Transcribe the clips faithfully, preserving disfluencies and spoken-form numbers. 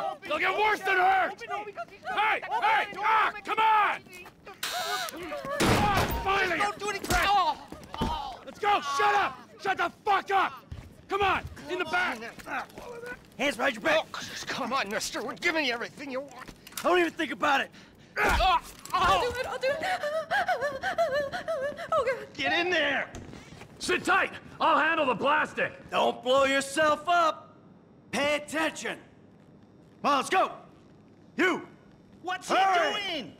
more! They'll get worse than hurt! Hey! Hey! Ah! Come on! Oh, finally! Don't do any crap! Let's go! Shut up! Shut the fuck up! Come on! In the back! Hands behind your back! Oh, come on, mister! We're giving you everything you want! I don't even think about it! I'll do it! I'll do it! Oh, God! Get in there! Sit tight! I'll handle the plastic! Don't blow yourself up! Pay attention! Well, let's go! You! What's Hurry. he doing?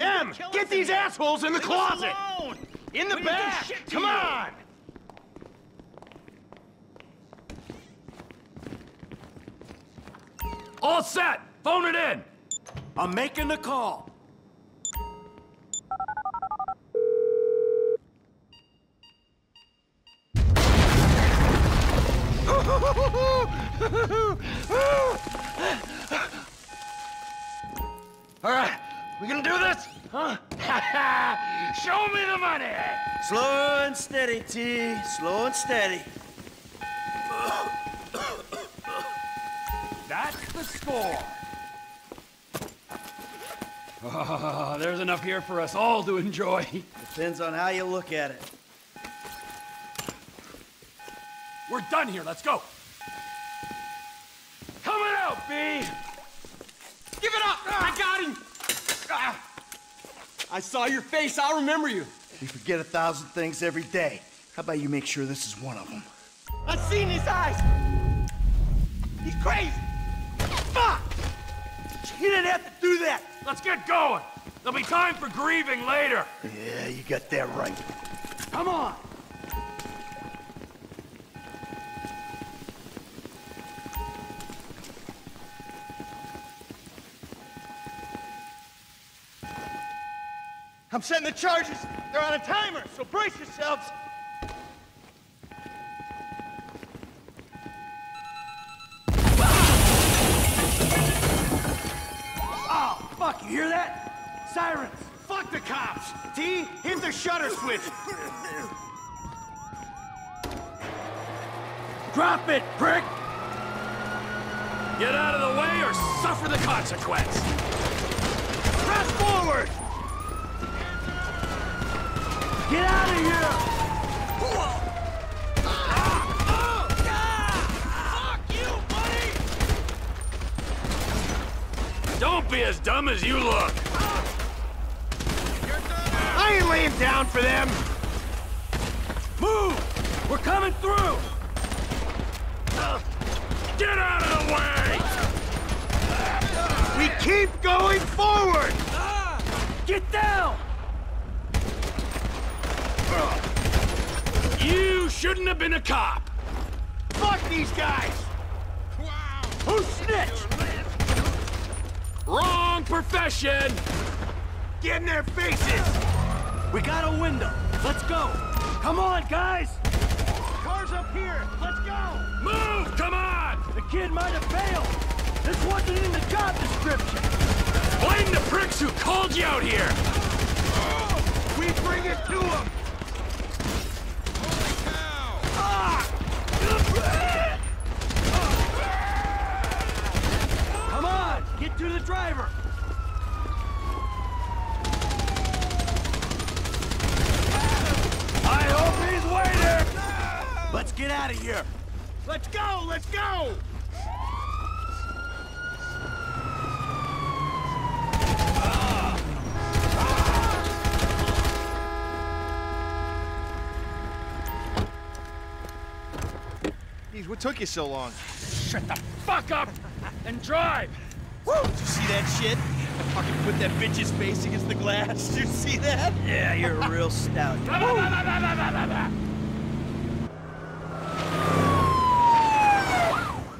Em! Get these here. assholes in the Leave closet! In the we back! Come you. on! All set! Phone it in! I'm making the call. All right, we gonna do this? Huh? Show me the money! Slow and steady, T. Slow and steady. That's the score. Oh, there's enough here for us all to enjoy. Depends on how you look at it. We're done here, let's go! Coming out, B! Give it up! Ah. I got him! Ah. I saw your face, I'll remember you. You forget a thousand things every day. How about you make sure this is one of them? I've seen his eyes! He's crazy! Fuck! He didn't have to do that! Let's get going! There'll be time for grieving later! Yeah, you got that right. Come on! I'm setting the charges. They're on a timer, so brace yourselves. Ah! Oh, fuck, you hear that? Sirens. Fuck the cops. T, hit the shutter switch. Drop it, prick. Get out of the way or suffer the consequence. Press forward. Get out of here! Ah, ah, ah, fuck you, buddy! Don't be as dumb as you look. I ain't laying down for them. Move! We're coming through! Get out of the way! We keep going forward! Get down! You shouldn't have been a cop! Fuck these guys! Wow! Who snitched? Wrong profession! Get in their faces! We got a window! Let's go! Come on, guys! Car's up here! Let's go! Move! Come on! The kid might have failed! This wasn't in the job description! Blame the pricks who called you out here! Oh, we bring it to them! Come on, get to the driver. I hope he's waiting. Let's get out of here. Let's go, let's go. What took you so long? Shut the fuck up and drive! Woo! Did you see that shit? I fucking put that bitch's face against the glass. Did you see that? Yeah, you're a real stout. Blah, blah, blah, blah, blah, blah, blah, blah.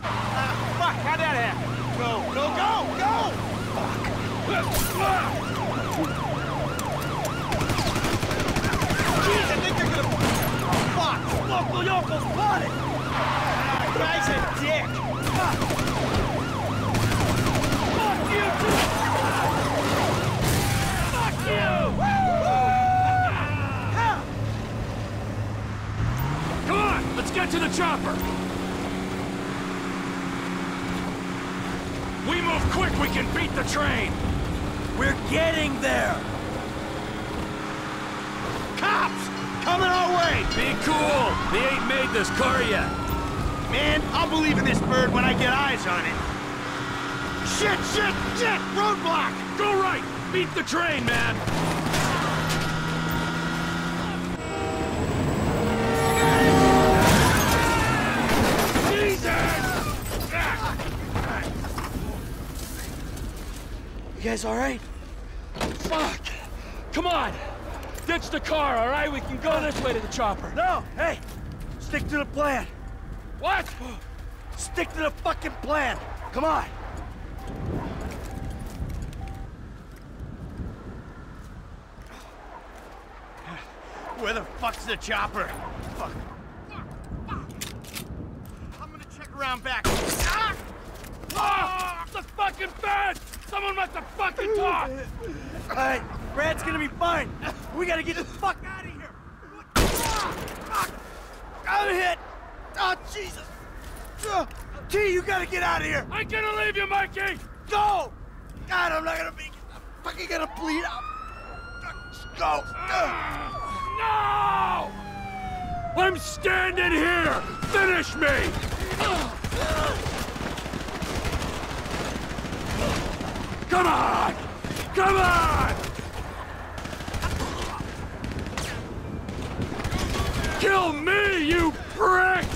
Ah, fuck, how'd that happen? Go, go, go, go! Jeez, I think they're gonna... Oh, fuck! Local yokels caught it! Guy's a dick! Fuck! Fuck you! Fuck you! Woo! Come on! Let's get to the chopper! We move! move quick, we can beat the train! We're getting there! Cops! Coming our way! Be cool! They ain't made this car yet! Man, I'll believe in this bird when I get eyes on it! Shit, shit, shit! Roadblock! Go right! Beat the train, man! You guys all right? Fuck! Come on! Ditch the car, all right? We can go this way to the chopper. No! Hey! Stick to the plan! What? Stick to the fucking plan! Come on! Where the fuck's the chopper? Fuck. Fuck. Fuck. I'm gonna check around back. Ah! Ah! The fucking fence! Someone must have fucking talked! All right, Brad's gonna be fine. We gotta get the fuck out of here. What the fuck? I'm hit. Oh, Jesus. Uh, T, you gotta get out of here. I'm gonna leave you, Mikey. Go. God, I'm not gonna be. I'm fucking gonna bleed out. Go. Uh, no! I'm standing here. Finish me. Uh, uh. Come on! Come on! Kill me, you pricks!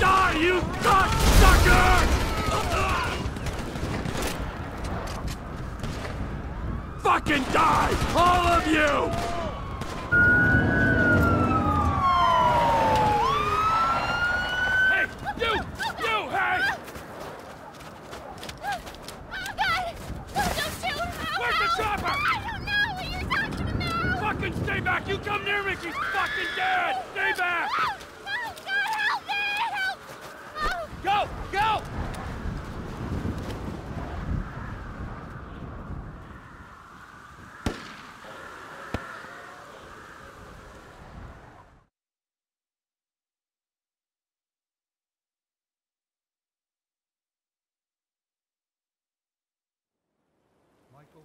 Die, you cocksucker! Fucking die, all of you! Stay back! You come near me! She's fucking dead! Stay back! No! No! God, help me! Help! Help! Go! Go! Michael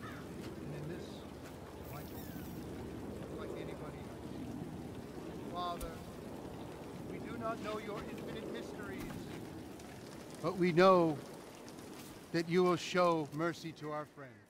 And in this, Father, we do not know your infinite mysteries, but we know that you will show mercy to our friends.